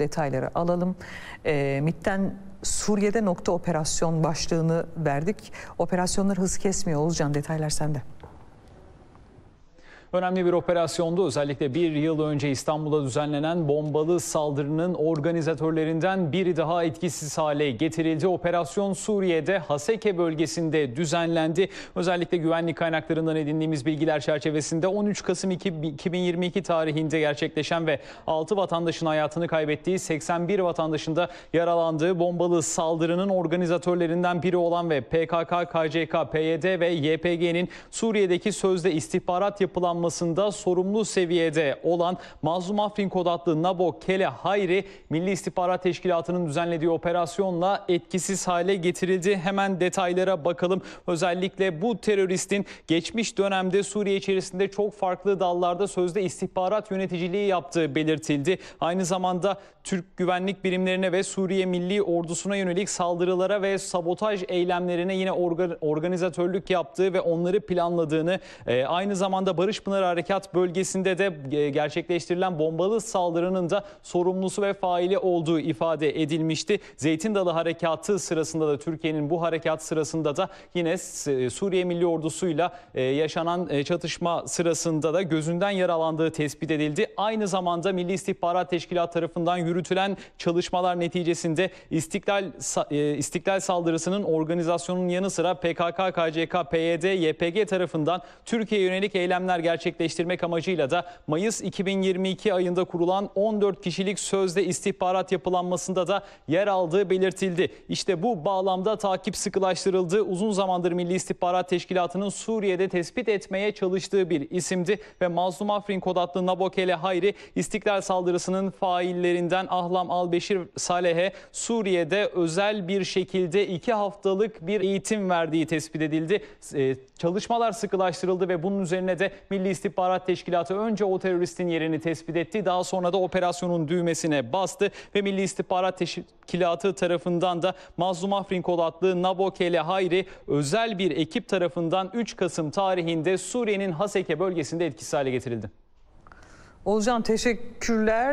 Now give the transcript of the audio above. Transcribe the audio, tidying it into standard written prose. detayları alalım. MİT'ten Suriye'de nokta operasyon başlığını verdik. Operasyonlar hız kesmiyor. Olcan, detaylar sende. Önemli bir operasyondu. Özellikle bir yıl önce İstanbul'a düzenlenen bombalı saldırının organizatörlerinden biri daha etkisiz hale getirildi. Operasyon Suriye'de Haseke bölgesinde düzenlendi. Özellikle güvenlik kaynaklarından edindiğimiz bilgiler çerçevesinde 13 Kasım 2022 tarihinde gerçekleşen ve 6 vatandaşın hayatını kaybettiği, 81 vatandaşın da yaralandığı bombalı saldırının organizatörlerinden biri olan ve PKK, KCK, PYD ve YPG'nin Suriye'deki sözde istihbarat yapılan sorumlu seviyede olan Mazlum Afrin kod adlı Nabo Kele Hayri, Milli İstihbarat Teşkilatı'nın düzenlediği operasyonla etkisiz hale getirildi. Hemen detaylara bakalım. Özellikle bu teröristin geçmiş dönemde Suriye içerisinde çok farklı dallarda sözde istihbarat yöneticiliği yaptığı belirtildi. Aynı zamanda Türk güvenlik birimlerine ve Suriye Milli Ordusu'na yönelik saldırılara ve sabotaj eylemlerine yine organizatörlük yaptığı ve onları planladığını, aynı zamanda Barış Harekat bölgesinde de gerçekleştirilen bombalı saldırının da sorumlusu ve faili olduğu ifade edilmişti. Zeytindalı Harekatı sırasında da, Türkiye'nin bu harekat sırasında da yine Suriye Milli Ordusu'yla yaşanan çatışma sırasında da gözünden yaralandığı tespit edildi. Aynı zamanda Milli İstihbarat Teşkilatı tarafından yürütülen çalışmalar neticesinde İstiklal saldırısının organizasyonun yanı sıra PKK, KCK, PYD, YPG tarafından Türkiye'ye yönelik eylemler gerçekleştirmek amacıyla da Mayıs 2022 ayında kurulan 14 kişilik sözde istihbarat yapılanmasında da yer aldığı belirtildi. İşte bu bağlamda takip sıkılaştırıldı. Uzun zamandır Milli İstihbarat Teşkilatı'nın Suriye'de tespit etmeye çalıştığı bir isimdi ve Mazlum Afrin kod adlı Nabo Kele Hayri, İstiklal saldırısının faillerinden Ahlam Albeşir Salehe, Suriye'de özel bir şekilde 2 haftalık bir eğitim verdiği tespit edildi. Çalışmalar sıkılaştırıldı ve bunun üzerine de Milli İstihbarat Teşkilatı önce o teröristin yerini tespit etti. Daha sonra da operasyonun düğmesine bastı ve Milli İstihbarat Teşkilatı tarafından da Mazlum Afrin kod adlı Nabo Kele Hayri özel bir ekip tarafından 3 Kasım tarihinde Suriye'nin Haseke bölgesinde etkisiz hale getirildi. Olcan, teşekkürler.